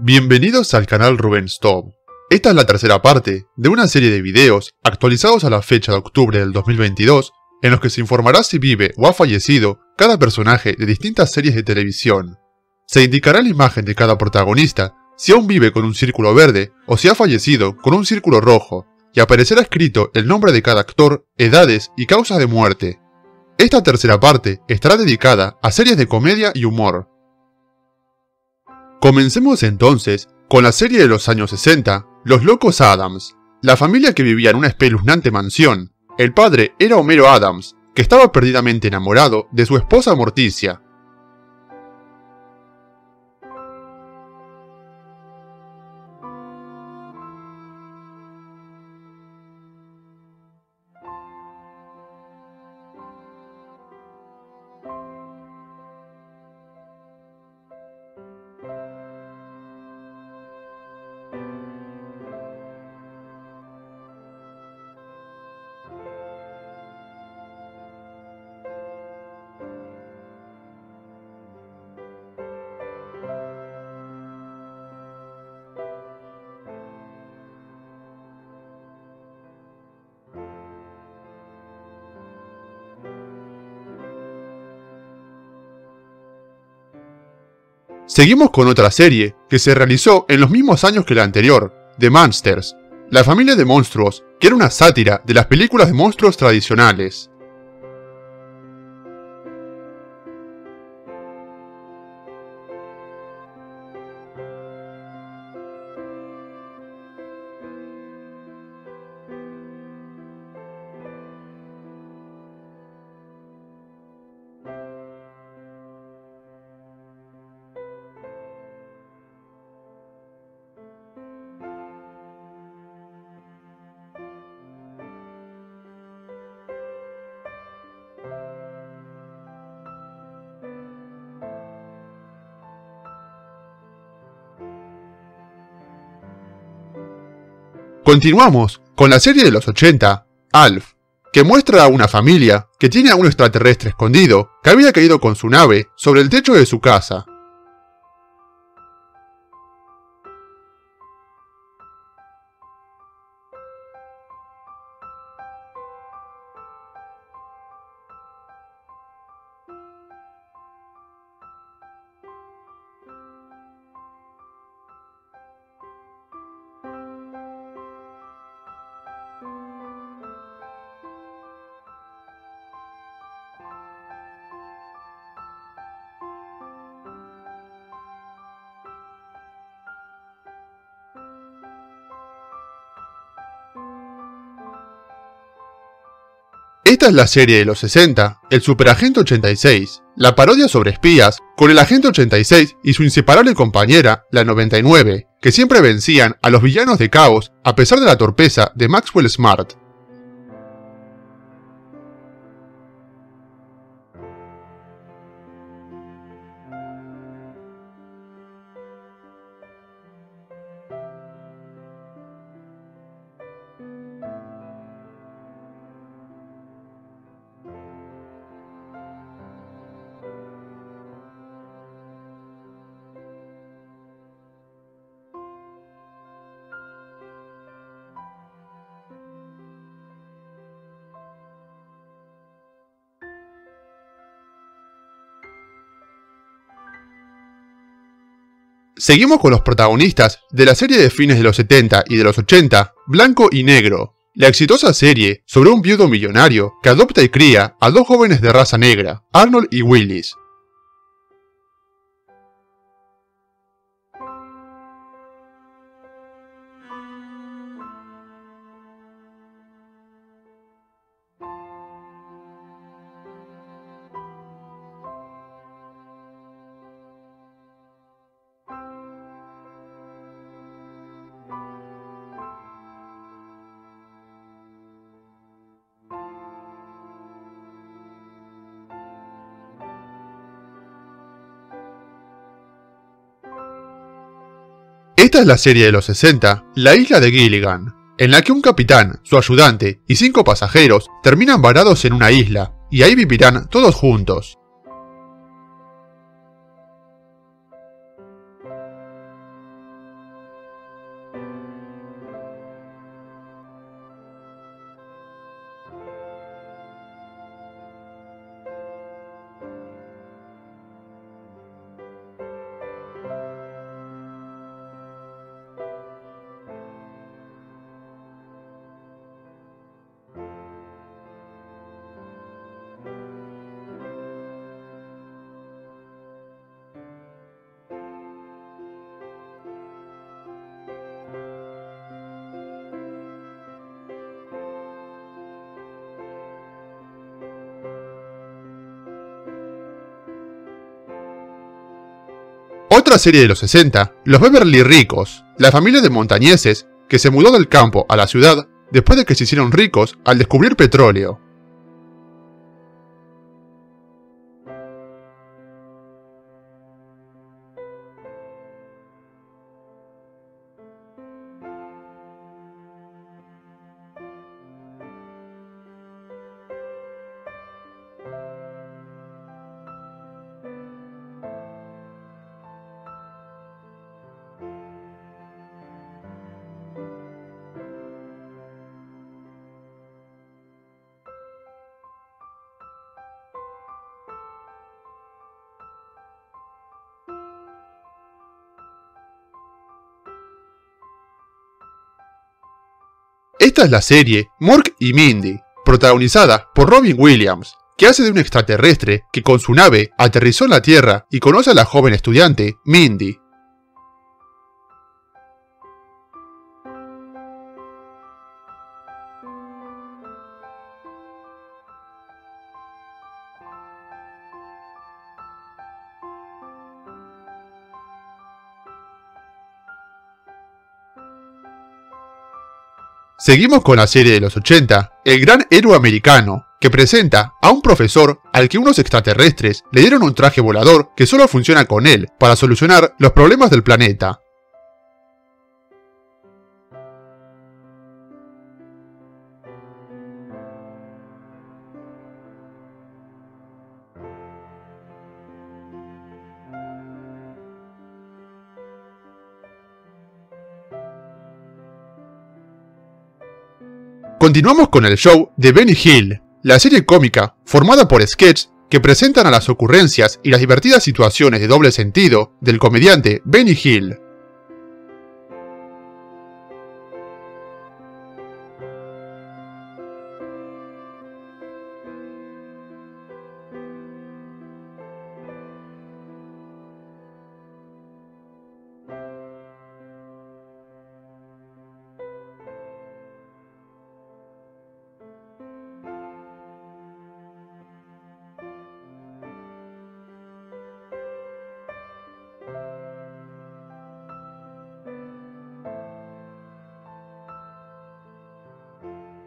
Bienvenidos al canal Rubens Top. Esta es la tercera parte de una serie de videos actualizados a la fecha de octubre del 2022 en los que se informará si vive o ha fallecido cada personaje de distintas series de televisión. Se indicará la imagen de cada protagonista, si aún vive con un círculo verde o si ha fallecido con un círculo rojo, y aparecerá escrito el nombre de cada actor, edades y causas de muerte. Esta tercera parte estará dedicada a series de comedia y humor. Comencemos entonces con la serie de los años 60, Los Locos Adams. La familia que vivía en una espeluznante mansión. El padre era Homero Adams, que estaba perdidamente enamorado de su esposa Morticia. Seguimos con otra serie que se realizó en los mismos años que la anterior, The Monsters, la familia de monstruos, que era una sátira de las películas de monstruos tradicionales. Continuamos con la serie de los 80, Alf, que muestra a una familia que tiene a un extraterrestre escondido que había caído con su nave sobre el techo de su casa. Esta es la serie de los 60, el Superagente 86, la parodia sobre espías, con el agente 86 y su inseparable compañera, la 99, que siempre vencían a los villanos de caos a pesar de la torpeza de Maxwell Smart. Seguimos con los protagonistas de la serie de fines de los 70 y de los 80, Blanco y Negro, la exitosa serie sobre un viudo millonario que adopta y cría a dos jóvenes de raza negra, Arnold y Willis. Esta es la serie de los 60, La Isla de Gilligan, en la que un capitán, su ayudante y 5 pasajeros terminan varados en una isla, y ahí vivirán todos juntos. Otra serie de los 60, Los Beverly Ricos, la familia de montañeses que se mudó del campo a la ciudad después de que se hicieron ricos al descubrir petróleo. Esta es la serie Mork y Mindy, protagonizada por Robin Williams, que hace de un extraterrestre que con su nave aterrizó en la Tierra y conoce a la joven estudiante Mindy. Seguimos con la serie de los 80, El gran héroe americano, que presenta a un profesor al que unos extraterrestres le dieron un traje volador que solo funciona con él para solucionar los problemas del planeta. Continuamos con el show de Benny Hill, la serie cómica formada por sketches que presentan a las ocurrencias y las divertidas situaciones de doble sentido del comediante Benny Hill.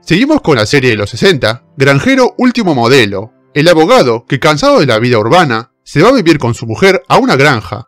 Seguimos con la serie de los 60, Granjero Último Modelo, el abogado que cansado de la vida urbana, se va a vivir con su mujer a una granja.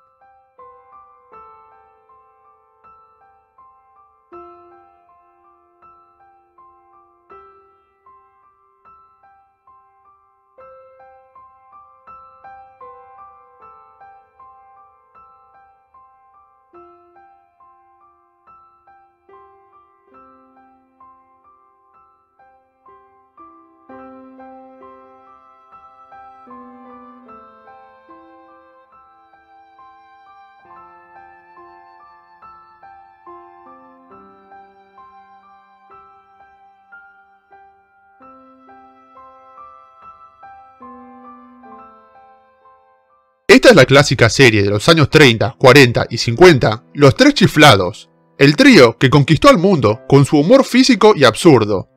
Esta es la clásica serie de los años 30, 40 y 50, Los Tres Chiflados, el trío que conquistó al mundo con su humor físico y absurdo.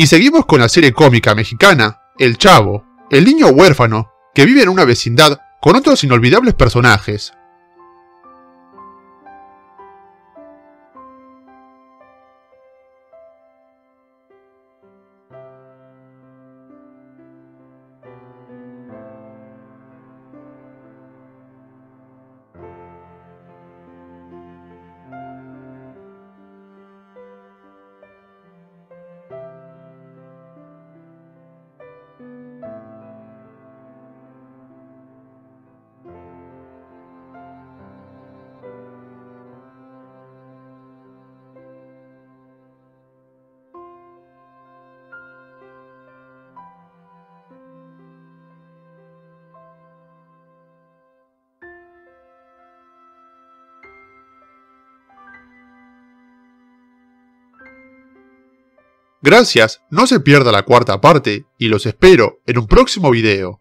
Y seguimos con la serie cómica mexicana, El Chavo, el niño huérfano que vive en una vecindad con otros inolvidables personajes. Gracias, no se pierda la cuarta parte y los espero en un próximo video.